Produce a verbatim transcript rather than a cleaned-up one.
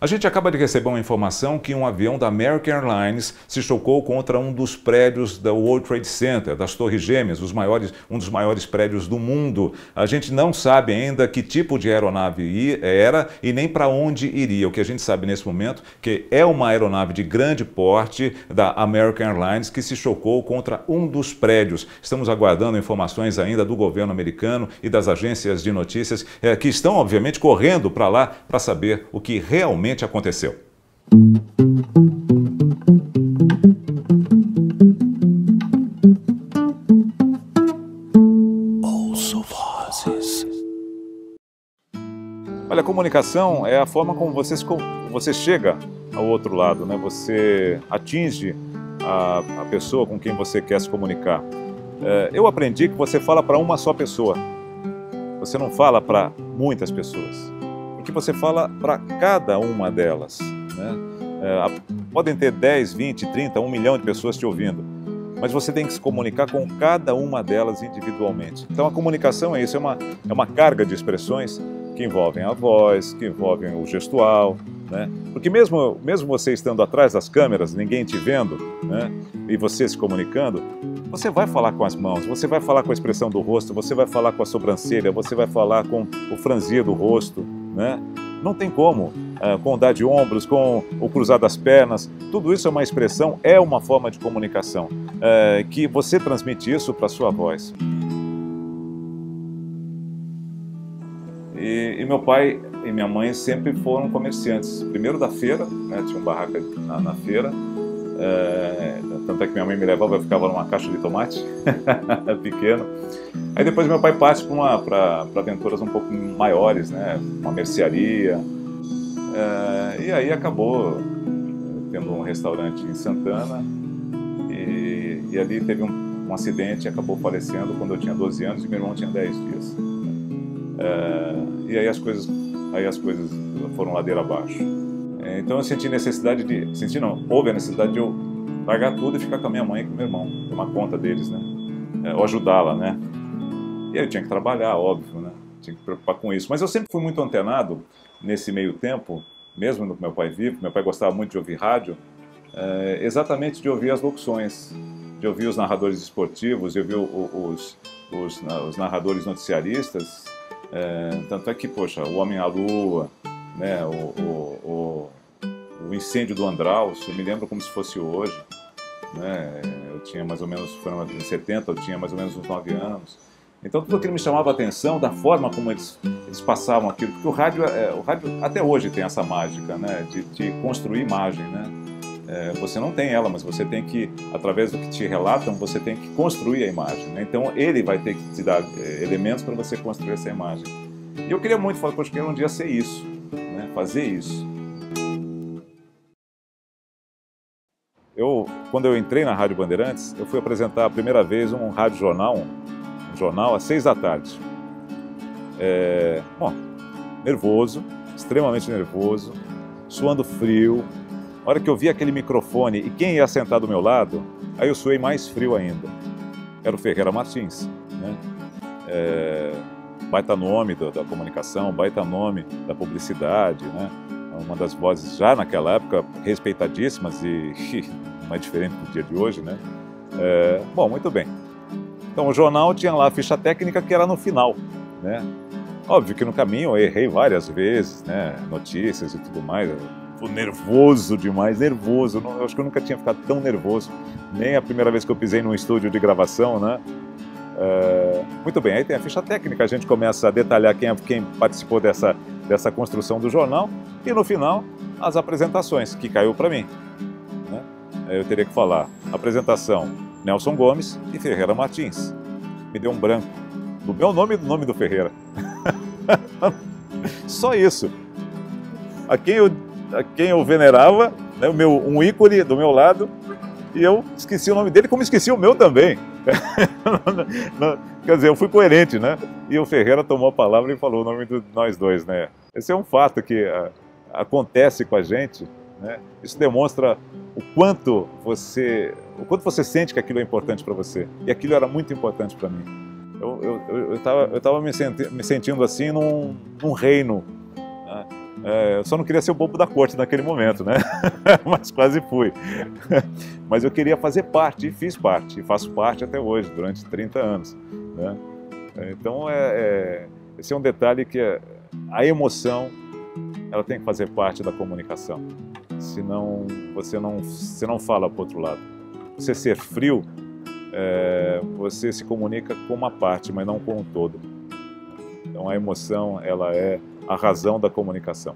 A gente acaba de receber uma informação que um avião da American Airlines se chocou contra um dos prédios da World Trade Center, das Torres Gêmeas, os maiores, um dos maiores prédios do mundo. A gente não sabe ainda que tipo de aeronave era e nem para onde iria. O que a gente sabe nesse momento é que é uma aeronave de grande porte da American Airlines que se chocou contra um dos prédios. Estamos aguardando informações ainda do governo americano e das agências de notícias eh, que estão, obviamente, correndo para lá para saber o que realmente aconteceu. Ouço Vozes. Olha, a comunicação é a forma como você, você chega ao outro lado, né? Você atinge a, a pessoa com quem você quer se comunicar. É, eu aprendi que você fala para uma só pessoa. Você não fala para muitas pessoas. Que você fala para cada uma delas, né? É, podem ter dez, vinte, trinta, um milhão de pessoas te ouvindo, mas você tem que se comunicar com cada uma delas individualmente. Então a comunicação é isso, é uma, é uma carga de expressões que envolvem a voz, que envolvem o gestual, né? Porque mesmo, mesmo você estando atrás das câmeras, ninguém te vendo, né? E você se comunicando, você vai falar com as mãos, você vai falar com a expressão do rosto, você vai falar com a sobrancelha, você vai falar com o franzir do rosto, né? Não tem como, uh, com o dar de ombros, com o cruzar das pernas, tudo isso é uma expressão, é uma forma de comunicação, uh, que você transmite isso para a sua voz. E, e meu pai e minha mãe sempre foram comerciantes, primeiro da feira, né? Tinha um barraca na, na feira, uh, tanto é que minha mãe me levava, eu ficava numa caixa de tomate, pequeno. Aí depois meu pai parte para aventuras um pouco maiores, né? Uma mercearia, é, e aí acabou tendo um restaurante em Santana e, e ali teve um, um acidente e acabou falecendo quando eu tinha doze anos e meu irmão tinha dez dias. É, e aí as, coisas, aí as coisas foram ladeira abaixo. É, então eu senti necessidade de... Senti não, houve a necessidade de eu largar tudo e ficar com a minha mãe e com o meu irmão, tomar conta deles, né? É, ou ajudá-la, né? E aí eu tinha que trabalhar, óbvio, né? Tinha que me preocupar com isso. Mas eu sempre fui muito antenado nesse meio tempo, mesmo no meu pai vivo, meu pai gostava muito de ouvir rádio, é, exatamente de ouvir as locuções, de ouvir os narradores esportivos, de ouvir o, o, os, os, os narradores noticiaristas. É, tanto é que, poxa, o Homem à Lua, né? o, o, o, o incêndio do Andraus, eu me lembro como se fosse hoje, né? Eu tinha mais ou menos, foi em setenta, eu tinha mais ou menos uns nove anos. Então tudo aquilo me chamava a atenção da forma como eles, eles passavam aquilo, porque o rádio, é, o rádio até hoje tem essa mágica, né, de, de construir imagem, né? É, você não tem ela, mas você tem que, através do que te relatam, você tem que construir a imagem, né? Então ele vai ter que te dar é, elementos para você construir essa imagem. E eu queria muito falar, poxa, eu queria um dia ser isso, né? Fazer isso. Eu, quando eu entrei na Rádio Bandeirantes, eu fui apresentar a primeira vez um rádio jornal, jornal às seis da tarde. É, bom, nervoso, extremamente nervoso, suando frio. A hora que eu vi aquele microfone e quem ia sentar do meu lado, aí eu suei mais frio ainda. Era o Ferreira Martins, né? É, baita nome da, da comunicação, baita nome da publicidade, né? Uma das vozes já naquela época respeitadíssimas e não é diferente do dia de hoje, né? É, bom, muito bem. Então o jornal tinha lá a ficha técnica que era no final, né? Óbvio que no caminho eu errei várias vezes, né? Notícias e tudo mais. Tô nervoso demais, nervoso. Eu acho que eu nunca tinha ficado tão nervoso. Nem a primeira vez que eu pisei num estúdio de gravação, né? É... Muito bem, aí tem a ficha técnica. A gente começa a detalhar quem, quem participou dessa, dessa construção do jornal. E no final, as apresentações, que caiu para mim, né? Eu teria que falar apresentação Nelson Gomes e Ferreira Martins. Me deu um branco. Do meu nome e do nome do Ferreira. Só isso. A quem eu, a quem eu venerava, né, o meu, um ícone do meu lado, e eu esqueci o nome dele, como esqueci o meu também. Quer dizer, eu fui coerente, né? E o Ferreira tomou a palavra e falou o nome de nós dois, né? Esse é um fato que a, acontece com a gente, né? Isso demonstra o quanto você, o quanto você sente que aquilo é importante para você. E aquilo era muito importante para mim. Eu estava eu, eu, eu tava me, senti, me sentindo assim num, num reino, né? Eu só não queria ser o bobo da corte naquele momento, né? Mas quase fui. Mas eu queria fazer parte, e fiz parte, e faço parte até hoje, durante trinta anos. Né? Então, é, é, esse é um detalhe que a emoção, ela tem que fazer parte da comunicação. Senão, você não, você não fala para o outro lado. Você ser frio, é, você se comunica com uma parte, mas não com o todo. Então, a emoção, ela é a razão da comunicação.